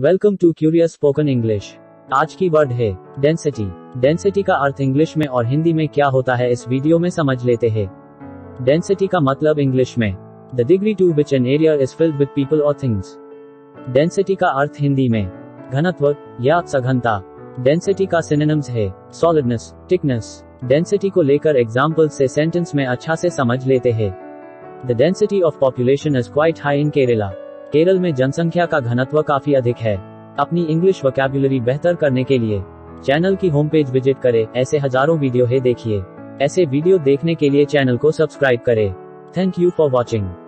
Welcome to curious spoken English. आज की word है डेंसिटी। डेंसिटी का अर्थ इंग्लिश में और हिंदी में क्या होता है इस वीडियो में समझ लेते हैं। डेंसिटी का मतलब इंग्लिश में the degree to which an area is filled with people और थिंग्स। डेंसिटी का अर्थ हिंदी में घनत्व या सघनता। डेंसिटी का सिनोनिम्स है सॉलिडनेस, थिकनेस। डेंसिटी को लेकर एग्जाम्पल से सेंटेंस में अच्छा से समझ लेते हैं। The density of population is quite high in Kerala. Kerala में जनसंख्या का घनत्व काफी अधिक है। अपनी इंग्लिश वोकैबुलरी बेहतर करने के लिए चैनल की होम पेज विजिट करें। ऐसे हजारों वीडियो है, देखिए। ऐसे वीडियो देखने के लिए चैनल को सब्सक्राइब करें। Thank you for watching.